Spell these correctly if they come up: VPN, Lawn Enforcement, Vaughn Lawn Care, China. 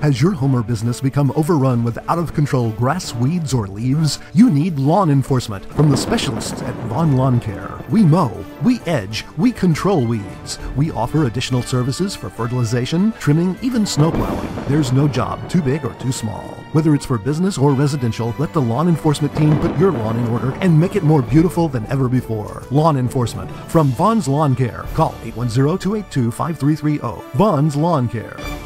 Has your home or business become overrun with out-of-control grass, weeds, or leaves? You need lawn enforcement from the specialists at Vaughn Lawn Care. We mow, we edge, we control weeds. We offer additional services for fertilization, trimming, even snowplowing. There's no job too big or too small. Whether it's for business or residential, let the lawn enforcement team put your lawn in order and make it more beautiful than ever before. Lawn enforcement from Vaughn's Lawn Care. Call 810-282-5330. Vaughn's Lawn Care.